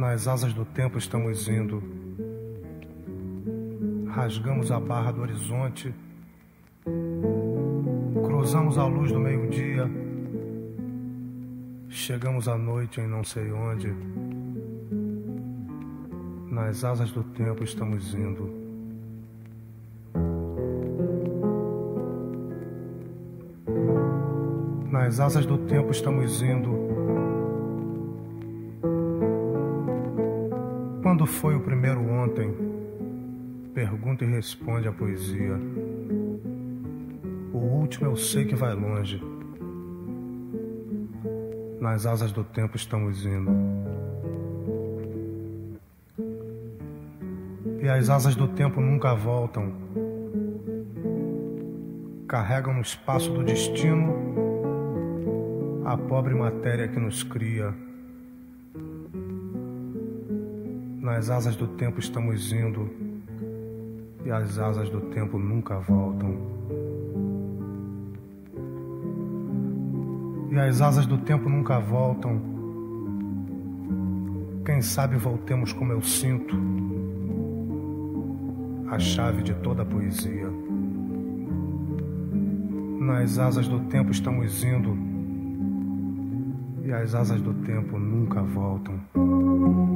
Nas asas do tempo estamos indo. Rasgamos a barra do horizonte, cruzamos a luz do meio-dia, chegamos à noite em não sei onde. Nas asas do tempo estamos indo. Nas asas do tempo estamos indo. Quando foi o primeiro ontem? Pergunta e responde a poesia. O último eu sei que vai longe. Nas asas do tempo estamos indo. E as asas do tempo nunca voltam. Carregam no espaço do destino a pobre matéria que nos cria. Nas asas do tempo estamos indo, e as asas do tempo nunca voltam. E as asas do tempo nunca voltam. Quem sabe voltemos como eu sinto, a chave de toda a poesia. Nas asas do tempo estamos indo, e as asas do tempo nunca voltam.